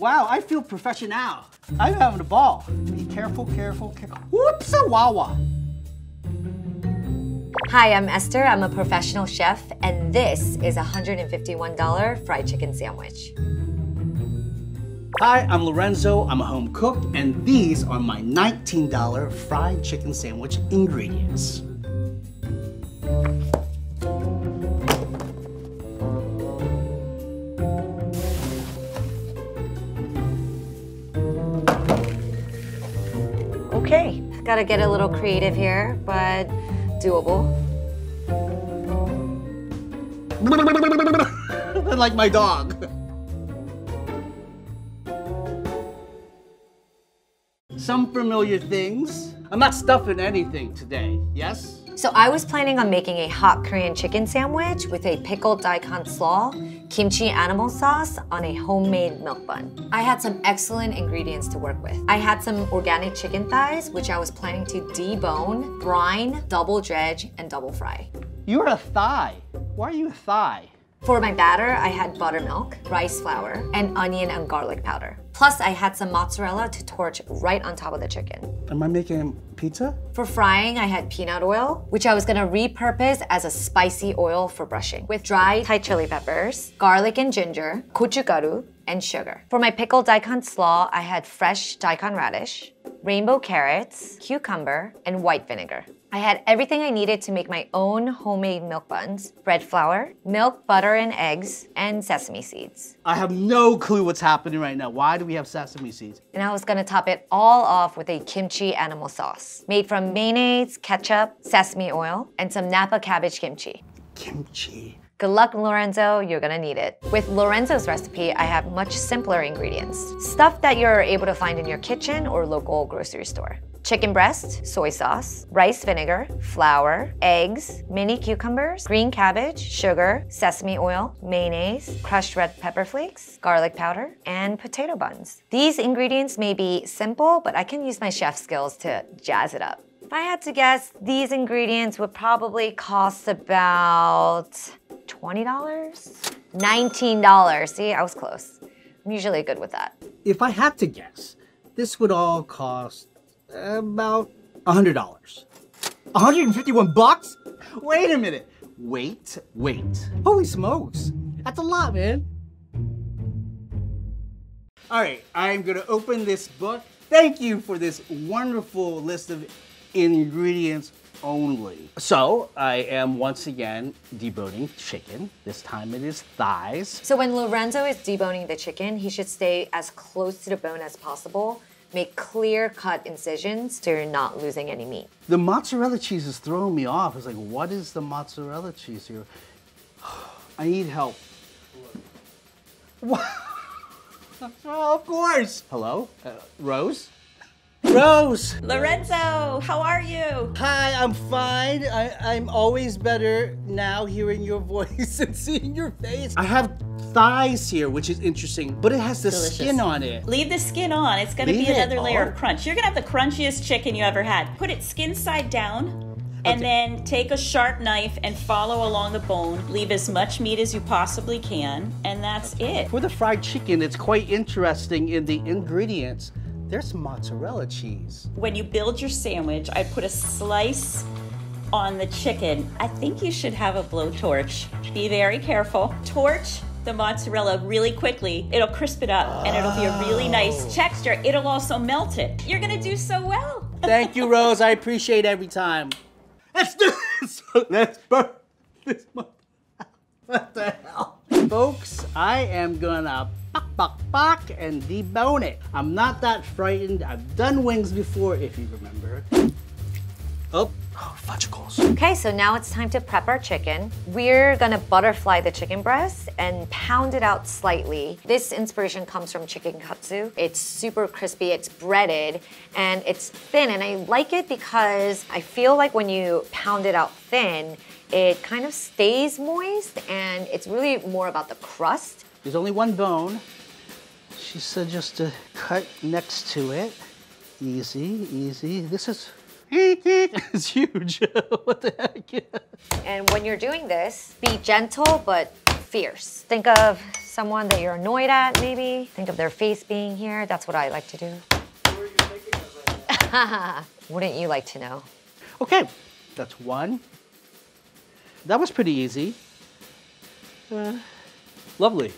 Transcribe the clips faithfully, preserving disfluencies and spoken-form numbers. Wow, I feel professional. I'm having a ball. Be careful, careful, careful. Whoops-a-wawa. Hi, I'm Esther. I'm a professional chef, and this is a one hundred fifty-one dollar fried chicken sandwich. Hi, I'm Lorenzo. I'm a home cook, and these are my nineteen dollar fried chicken sandwich ingredients. Okay. Gotta get a little creative here, but doable. Like my dog. Some familiar things. I'm not stuffing anything today, yes? So I was planning on making a hot Korean chicken sandwich with a pickled daikon slaw, kimchi animal sauce on a homemade milk bun. I had some excellent ingredients to work with. I had some organic chicken thighs, which I was planning to debone, brine, double dredge, and double fry. You're a thigh. Why are you a thigh? For my batter, I had buttermilk, rice flour, and onion and garlic powder. Plus, I had some mozzarella to torch right on top of the chicken. Am I making pizza? For frying, I had peanut oil, which I was gonna repurpose as a spicy oil for brushing, with dried Thai chili peppers, garlic and ginger, gochugaru, and sugar. For my pickled daikon slaw, I had fresh daikon radish, rainbow carrots, cucumber, and white vinegar. I had everything I needed to make my own homemade milk buns, bread flour, milk, butter, and eggs, and sesame seeds. I have no clue what's happening right now. Why do we have sesame seeds? And I was gonna top it all off with a kimchi animal sauce, made from mayonnaise, ketchup, sesame oil, and some Napa cabbage kimchi. Kimchi. Good luck, Lorenzo, you're gonna need it. With Lorenzo's recipe, I have much simpler ingredients. Stuff that you're able to find in your kitchen or local grocery store. Chicken breast, soy sauce, rice vinegar, flour, eggs, mini cucumbers, green cabbage, sugar, sesame oil, mayonnaise, crushed red pepper flakes, garlic powder, and potato buns. These ingredients may be simple, but I can use my chef skills to jazz it up. If I had to guess, these ingredients would probably cost about twenty dollars? nineteen dollars. See, I was close. I'm usually good with that. If I had to guess, this would all cost about one hundred dollars. one hundred fifty-one bucks? Wait a minute. Wait, wait. Holy smokes. That's a lot, man. All right, I'm gonna open this book. Thank you for this wonderful list of ingredients only. So I am once again deboning chicken. This time it is thighs. So when Lorenzo is deboning the chicken, he should stay as close to the bone as possible. Make clear-cut incisions so you're not losing any meat. The mozzarella cheese is throwing me off. It's like, what is the mozzarella cheese here? I need help. What? Oh, of course. Hello? Uh, Rose? Rose! Lorenzo, how are you? Hi, I'm fine. I, I'm always better now hearing your voice and seeing your face. I have thighs here, which is interesting, but it has the delicious skin on it. Leave the skin on. It's going to be another layer of crunch. You're going to have the crunchiest chicken you ever had. Put it skin side down. And okay, then take a sharp knife and follow along the bone. Leave as much meat as you possibly can, and that's it. For the fried chicken, it's quite interesting in the ingredients. There's mozzarella cheese. When you build your sandwich, I put a slice on the chicken. I think you should have a blowtorch. Be very careful. Torch the mozzarella really quickly. It'll crisp it up, oh, and it'll be a really nice texture. It'll also melt it. You're gonna do so well. Thank you, Rose. I appreciate every time. Let's do this! Let's burn this month. What the hell? Folks, I am gonna bok, bok, bok, and debone it. I'm not that frightened. I've done wings before, if you remember. Oh, oh, fudgicles. Okay, so now it's time to prep our chicken. We're gonna butterfly the chicken breast and pound it out slightly. This inspiration comes from chicken katsu. It's super crispy, it's breaded, and it's thin, and I like it because I feel like when you pound it out thin, it kind of stays moist, and it's really more about the crust. There's only one bone. She said just to cut next to it. Easy, easy. This is... It's huge. What the heck? And when you're doing this, be gentle but fierce. Think of someone that you're annoyed at, maybe. Think of their face being here. That's what I like to do. Who are you thinking of right now? Wouldn't you like to know? Okay, that's one. That was pretty easy. Uh, lovely.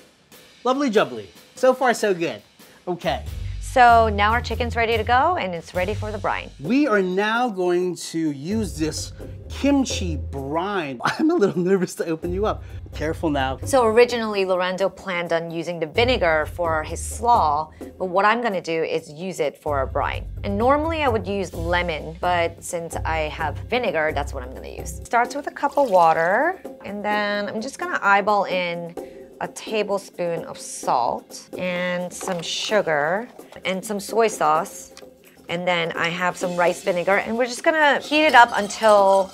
Lovely jubbly. So far, so good. Okay. So now our chicken's ready to go and it's ready for the brine. We are now going to use this kimchi brine. I'm a little nervous to open you up. Careful now. So originally, Lorenzo planned on using the vinegar for his slaw, but what I'm gonna do is use it for a brine. And normally I would use lemon, but since I have vinegar, that's what I'm gonna use. Starts with a cup of water, and then I'm just gonna eyeball in a tablespoon of salt and some sugar and some soy sauce. And then I have some rice vinegar, and we're just gonna heat it up until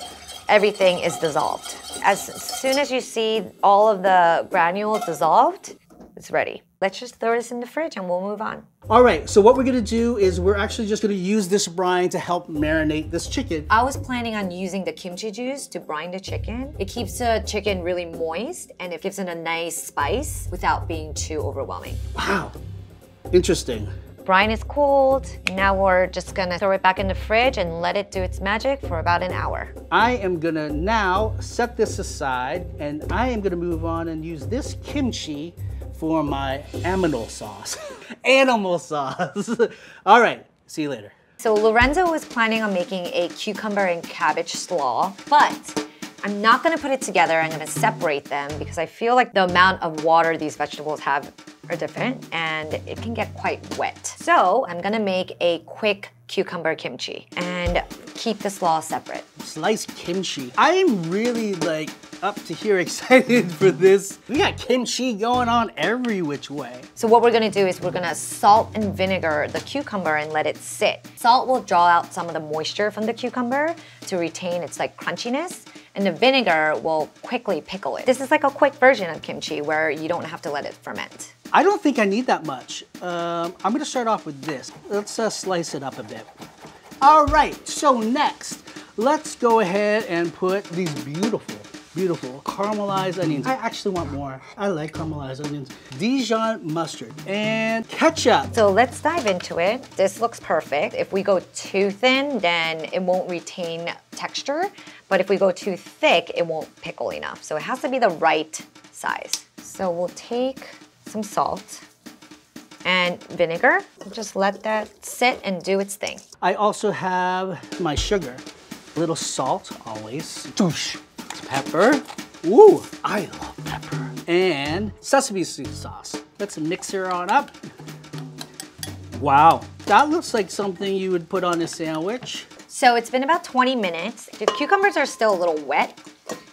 everything is dissolved. As soon as you see all of the granules dissolved, it's ready. Let's just throw this in the fridge and we'll move on. All right, so what we're gonna do is we're actually just gonna use this brine to help marinate this chicken. I was planning on using the kimchi juice to brine the chicken. It keeps the chicken really moist and it gives it a nice spice without being too overwhelming. Wow, interesting. Brine is cooled. Now we're just gonna throw it back in the fridge and let it do its magic for about an hour. I am gonna now set this aside, and I am gonna move on and use this kimchi for my aminal sauce. Animal sauce. All right, see you later. So Lorenzo was planning on making a cucumber and cabbage slaw, but I'm not gonna put it together. I'm gonna separate them because I feel like the amount of water these vegetables have are different and it can get quite wet. So I'm gonna make a quick cucumber kimchi and keep the slaw separate. Sliced kimchi. I am really like up to here excited for this. We got kimchi going on every which way. So what we're gonna do is we're gonna salt and vinegar the cucumber and let it sit. Salt will draw out some of the moisture from the cucumber to retain its like crunchiness, and the vinegar will quickly pickle it. This is like a quick version of kimchi where you don't have to let it ferment. I don't think I need that much. Um, I'm gonna start off with this. Let's uh, slice it up a bit. All right, so next, let's go ahead and put these beautiful, beautiful caramelized onions. I actually want more. I like caramelized onions. Dijon mustard and ketchup. So let's dive into it. This looks perfect. If we go too thin, then it won't retain texture. But if we go too thick, it won't pickle enough. So it has to be the right size. So we'll take some salt and vinegar. Just let that sit and do its thing. I also have my sugar, a little salt always, pepper. Ooh, I love pepper. And sesame seed sauce. Let's mix her on up. Wow, that looks like something you would put on a sandwich. So it's been about twenty minutes. The cucumbers are still a little wet,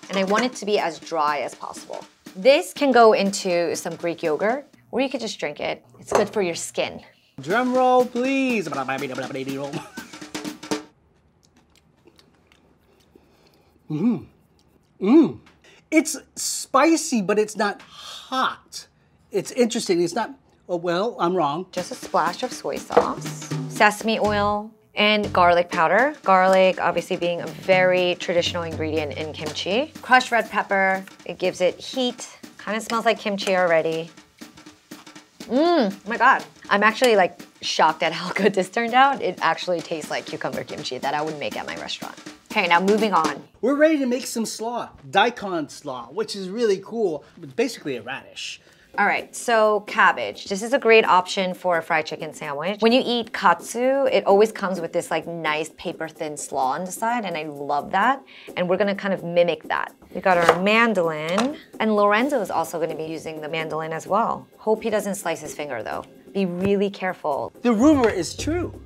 and I want it to be as dry as possible. This can go into some Greek yogurt, or you could just drink it. It's good for your skin. Drum roll, please. Mmm. Mmm. It's spicy, but it's not hot. It's interesting. It's not, oh, well, I'm wrong. Just a splash of soy sauce, sesame oil, and garlic powder. Garlic obviously being a very traditional ingredient in kimchi. Crushed red pepper, it gives it heat. Kind of smells like kimchi already. Mmm, oh my God. I'm actually like shocked at how good this turned out. It actually tastes like cucumber kimchi that I would make at my restaurant. Okay, now moving on. We're ready to make some slaw, daikon slaw, which is really cool. It's basically a radish. All right, so cabbage. This is a great option for a fried chicken sandwich. When you eat katsu, it always comes with this like nice paper thin slaw on the side, and I love that. And we're gonna kind of mimic that. We got our mandolin, and Lorenzo is also gonna be using the mandolin as well. Hope he doesn't slice his finger though. Be really careful. The rumor is true.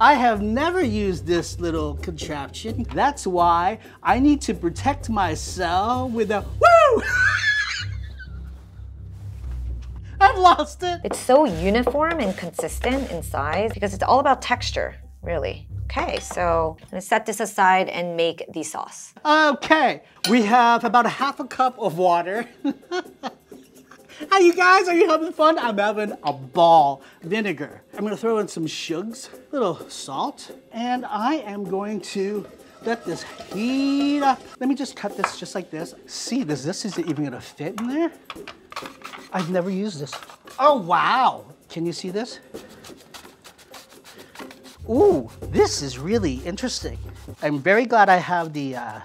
I have never used this little contraption. That's why I need to protect myself with a woo! I've lost it. It's so uniform and consistent in size because it's all about texture, really. Okay, so I'm gonna set this aside and make the sauce. Okay, we have about a half a cup of water. Hi, you guys, are you having fun? I'm having a ball. Vinegar. I'm gonna throw in some sugars, a little salt, and I am going to let this heat up. Let me just cut this just like this. See, does this, is it even gonna fit in there? I've never used this. Oh, wow. Can you see this? Ooh, this is really interesting. I'm very glad I have the uh,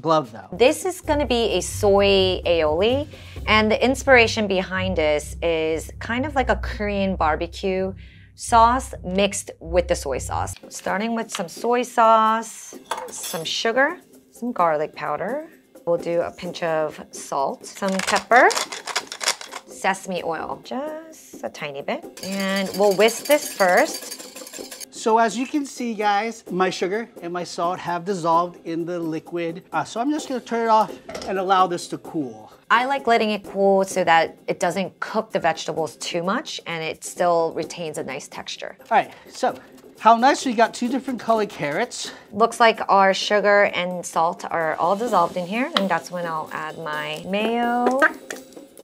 glove though. This is gonna be a soy aioli, and the inspiration behind this is kind of like a Korean barbecue sauce mixed with the soy sauce. Starting with some soy sauce, some sugar, some garlic powder. We'll do a pinch of salt, some pepper, sesame oil, just a tiny bit. And we'll whisk this first. So as you can see, guys, my sugar and my salt have dissolved in the liquid. Uh, so I'm just gonna turn it off and allow this to cool. I like letting it cool so that it doesn't cook the vegetables too much and it still retains a nice texture. All right, so how nice we got two different colored carrots. Looks like our sugar and salt are all dissolved in here, and that's when I'll add my mayo.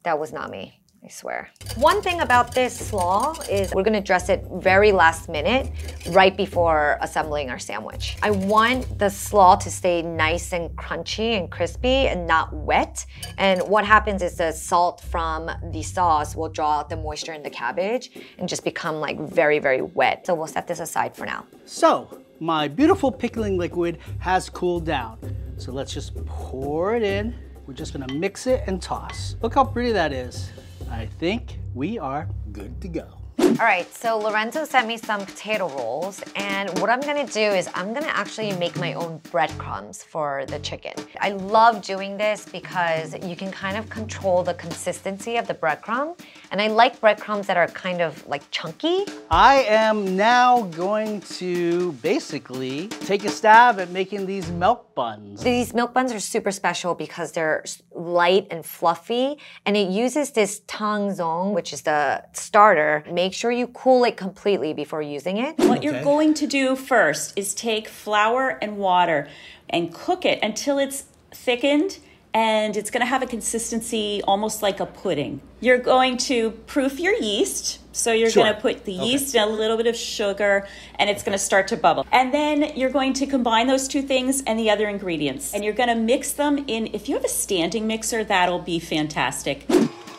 That was not me. I swear. One thing about this slaw is we're gonna dress it very last minute, right before assembling our sandwich. I want the slaw to stay nice and crunchy and crispy and not wet. And what happens is the salt from the sauce will draw out the moisture in the cabbage and just become like very, very wet. So we'll set this aside for now. So my beautiful pickling liquid has cooled down. So let's just pour it in. We're just gonna mix it and toss. Look how pretty that is. I think we are good to go. All right, so Lorenzo sent me some potato rolls, and what I'm gonna do is I'm gonna actually make my own breadcrumbs for the chicken. I love doing this because you can kind of control the consistency of the breadcrumb, and I like breadcrumbs that are kind of like chunky. I am now going to basically take a stab at making these milk buns. These milk buns are super special because they're light and fluffy, and it uses this tangzong, which is the starter. Make sure you cool it completely before using it. What okay. you're going to do first is take flour and water and cook it until it's thickened, and it's gonna have a consistency almost like a pudding. You're going to proof your yeast. So you're sure. gonna put the okay. yeast and a little bit of sugar, and it's okay. gonna start to bubble. And then you're going to combine those two things and the other ingredients. And you're gonna mix them in. If you have a standing mixer, that'll be fantastic.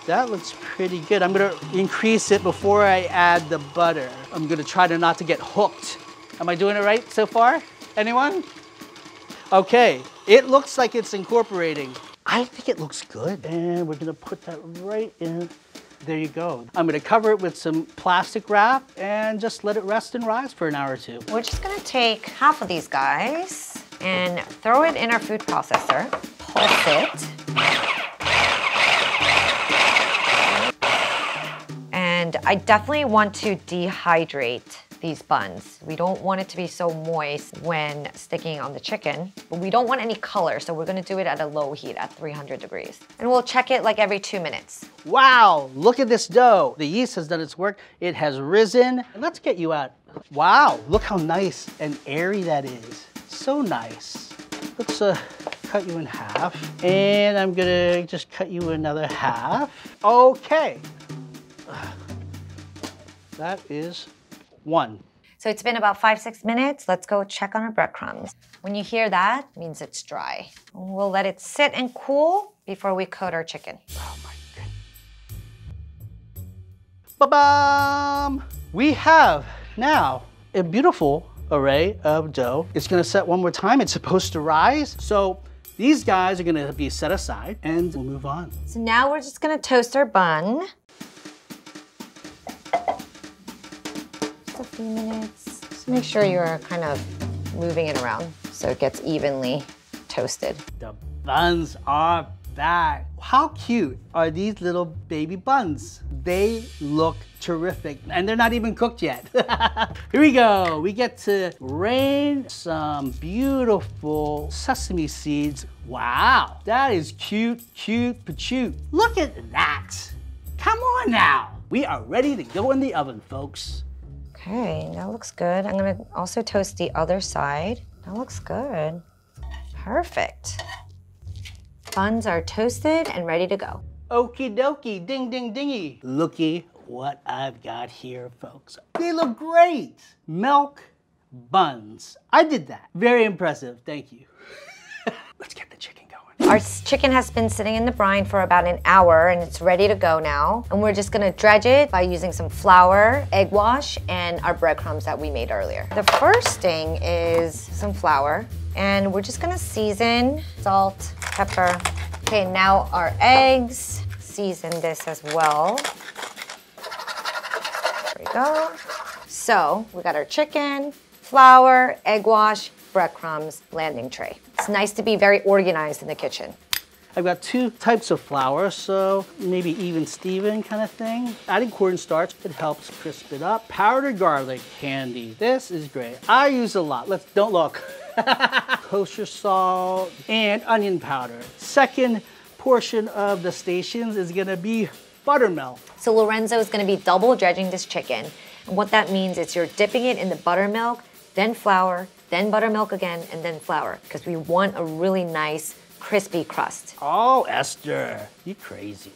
That looks pretty good. I'm gonna increase it before I add the butter. I'm gonna try to not to get hooked. Am I doing it right so far? Anyone? Okay, it looks like it's incorporating. I think it looks good. And we're gonna put that right in. There you go. I'm gonna cover it with some plastic wrap and just let it rest and rise for an hour or two. We're just gonna take half of these guys and throw it in our food processor, pulse it. And I definitely want to dehydrate these buns. We don't want it to be so moist when sticking on the chicken, but we don't want any color, so we're gonna do it at a low heat at three hundred degrees. And we'll check it like every two minutes. Wow, look at this dough. The yeast has done its work. It has risen. Let's get you out. Wow, look how nice and airy that is. So nice. Looks uh, cut you in half. And I'm gonna just cut you another half. Okay. That is one. So it's been about five, six minutes. Let's go check on our breadcrumbs. When you hear that, it means it's dry. We'll let it sit and cool before we coat our chicken. Oh my goodness. Ba-bam! We have now a beautiful array of dough. It's gonna set one more time. It's supposed to rise. So these guys are gonna be set aside, and we'll move on. So now we're just gonna toast our bun. A few minutes. Just make sure you're kind of moving it around so it gets evenly toasted. The buns are back. How cute are these little baby buns? They look terrific, and they're not even cooked yet. Here we go. We get to rain some beautiful sesame seeds. Wow, that is cute, cute, patchoute. Look at that. Come on now. We are ready to go in the oven, folks. Okay, that looks good. I'm gonna also toast the other side. That looks good. Perfect. Buns are toasted and ready to go. Okie dokie, ding ding dingy. Looky what I've got here, folks. They look great. Milk buns. I did that. Very impressive, thank you. Let's get the chicken going. Our chicken has been sitting in the brine for about an hour and it's ready to go now. And we're just gonna dredge it by using some flour, egg wash, and our breadcrumbs that we made earlier. The first thing is some flour. And we're just gonna season, salt, pepper. Okay, now our eggs. Season this as well. There we go. So we got our chicken, flour, egg wash, breadcrumbs, landing tray. It's nice to be very organized in the kitchen. I've got two types of flour, so maybe even Steven kind of thing. Adding cornstarch, it helps crisp it up. Powdered garlic candy, this is great. I use a lot, let's, don't look. Kosher salt and onion powder. Second portion of the stations is gonna be buttermilk. So Lorenzo is gonna be double dredging this chicken. And what that means is you're dipping it in the buttermilk, then flour, then buttermilk again, and then flour, because we want a really nice, crispy crust. Oh, Esther, you crazy.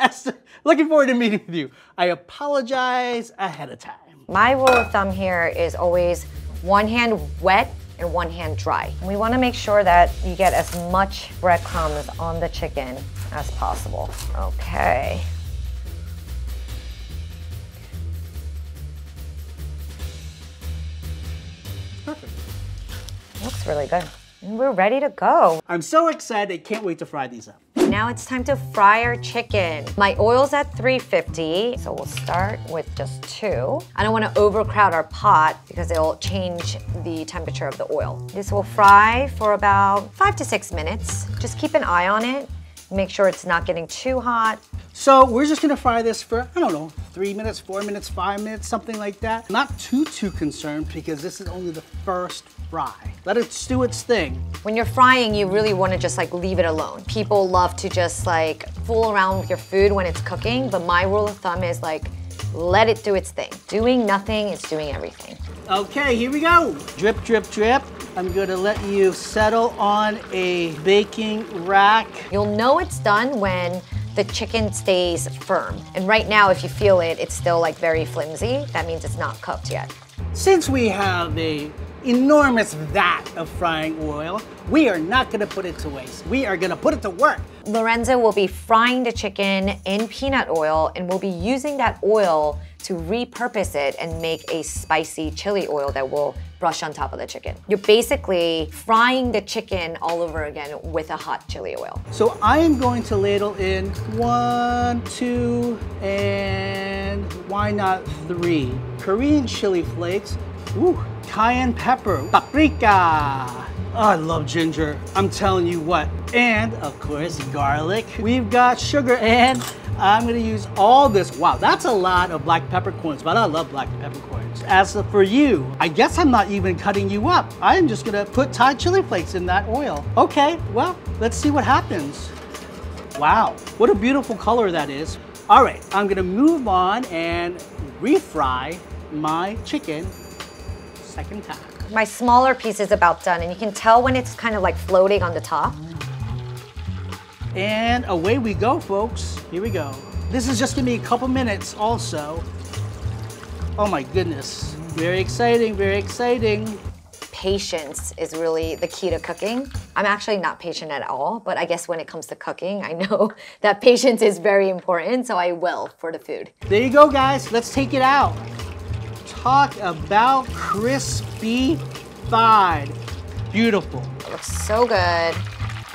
Esther, looking forward to meeting with you. I apologize ahead of time. My rule of thumb here is always one hand wet and one hand dry. And we wanna make sure that you get as much breadcrumbs on the chicken as possible. Okay. Perfect. Looks really good. And we're ready to go. I'm so excited, can't wait to fry these up. Now it's time to fry our chicken. My oil's at three fifty, so we'll start with just two. I don't wanna overcrowd our pot because it'll change the temperature of the oil. This will fry for about five to six minutes. Just keep an eye on it. Make sure it's not getting too hot. So we're just gonna fry this for, I don't know, three minutes, four minutes, five minutes, something like that. Not too, too concerned because this is only the first fry. Let it do its thing. When you're frying, you really wanna just like leave it alone. People love to just like fool around with your food when it's cooking, but my rule of thumb is like, let it do its thing. Doing nothing is doing everything. Okay, here we go. Drip, drip, drip. I'm gonna let you settle on a baking rack. You'll know it's done when the chicken stays firm. And right now, if you feel it, it's still like very flimsy. That means it's not cooked yet. Since we have a enormous vat of frying oil, we are not gonna put it to waste. We are gonna put it to work. Lorenzo will be frying the chicken in peanut oil and we'll be using that oil to repurpose it and make a spicy chili oil that we'll brush on top of the chicken. You're basically frying the chicken all over again with a hot chili oil. So I am going to ladle in one, two, and why not three? Korean chili flakes, ooh, cayenne pepper, paprika. Oh, I love ginger, I'm telling you what. And of course, garlic. We've got sugar and I'm gonna use all this. Wow, that's a lot of black peppercorns, but I love black peppercorns. As for you, I guess I'm not even cutting you up. I'm just gonna put Thai chili flakes in that oil. Okay, well, let's see what happens. Wow, what a beautiful color that is. All right, I'm gonna move on and refry my chicken second time. My smaller piece is about done, and you can tell when it's kind of like floating on the top. And away we go, folks. Here we go. This is just gonna be a couple minutes also. Oh my goodness. Very exciting, very exciting. Patience is really the key to cooking. I'm actually not patient at all, but I guess when it comes to cooking, I know that patience is very important, so I will for the food. There you go, guys. Let's take it out. Talk about crispy fried. Beautiful. It looks so good.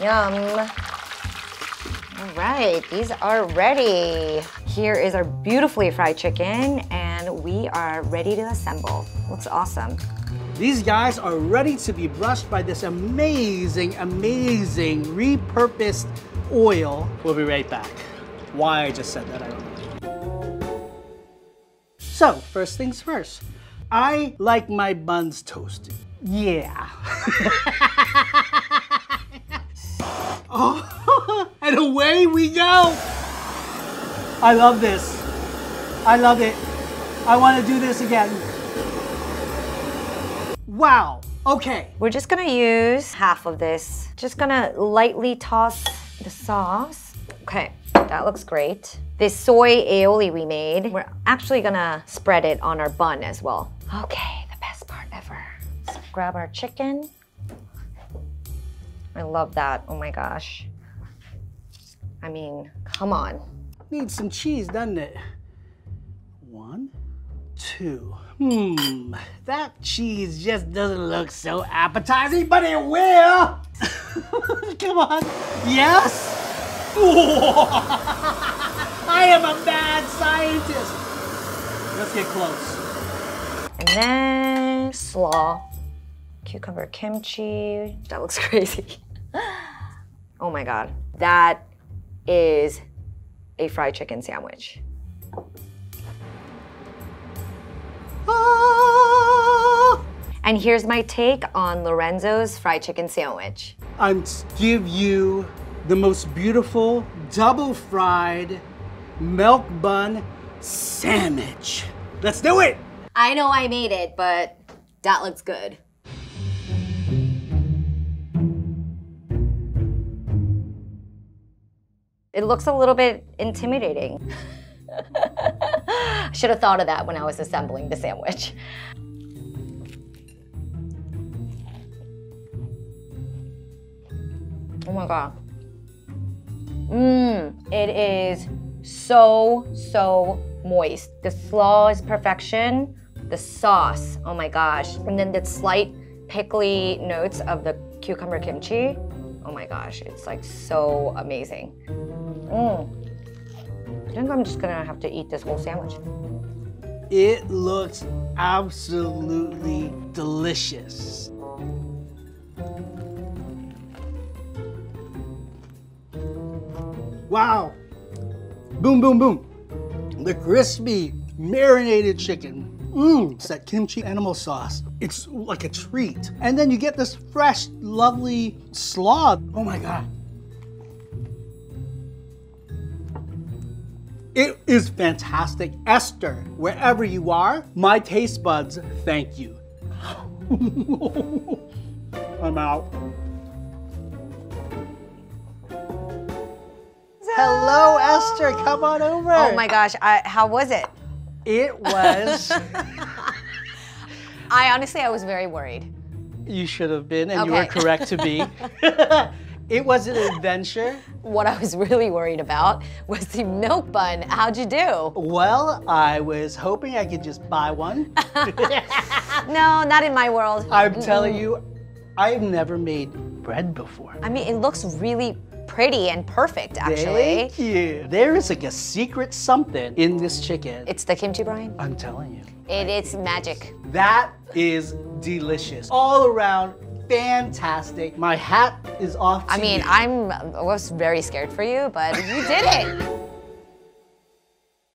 Yum. All right, these are ready. Here is our beautifully fried chicken, and we are ready to assemble. Looks awesome. These guys are ready to be brushed by this amazing, amazing repurposed oil. We'll be right back. Why I just said that, I don't know. So, first things first. I like my buns toasted. Yeah. Oh, and away we go. I love this. I love it. I want to do this again. Wow, okay. We're just gonna use half of this. Just gonna lightly toss the sauce. Okay, that looks great. This soy aioli we made, we're actually gonna spread it on our bun as well. Okay, the best part ever. Let's grab our chicken. I love that. Oh my gosh. I mean, come on. Needs some cheese, doesn't it? One, two. Hmm, that cheese just doesn't look so appetizing, but it will! Come on. Yes? I am a mad scientist. Let's get close. And then slaw. Cucumber kimchi. That looks crazy. Oh my god. That is a fried chicken sandwich. Ah! And here's my take on Lorenzo's fried chicken sandwich. I give you the most beautiful double fried milk bun sandwich. Let's do it! I know I made it, but that looks good. It looks a little bit intimidating. I should have thought of that when I was assembling the sandwich. Oh my god. Mmm, it is so, so moist. The slaw is perfection. The sauce, oh my gosh. And then the slight pickly notes of the cucumber kimchi. Oh my gosh, it's like so amazing. Mmm. I think I'm just gonna have to eat this whole sandwich. It looks absolutely delicious. Wow. Boom, boom, boom. The crispy marinated chicken. Mmm, it's that kimchi animal sauce. It's like a treat. And then you get this fresh, lovely slaw. Oh my god. It is fantastic. Esther, wherever you are, my taste buds, thank you. I'm out. Hello, Esther, come on over. Oh my gosh, I, how was it? It was. I honestly, I was very worried. You should have been, and okay. You were correct to be. It was an adventure. What I was really worried about was the milk bun. How'd you do? Well, I was hoping I could just buy one. No, not in my world. I'm Mm-mm. telling you, I've never made bread before. I mean, it looks really pretty and perfect, actually. Thank you. There is like a secret something in this chicken. It's the kimchi brine. I'm telling you. It is magic. That is delicious. All around, fantastic. My hat is off to you. I mean, I'm, I was very scared for you, but you did it.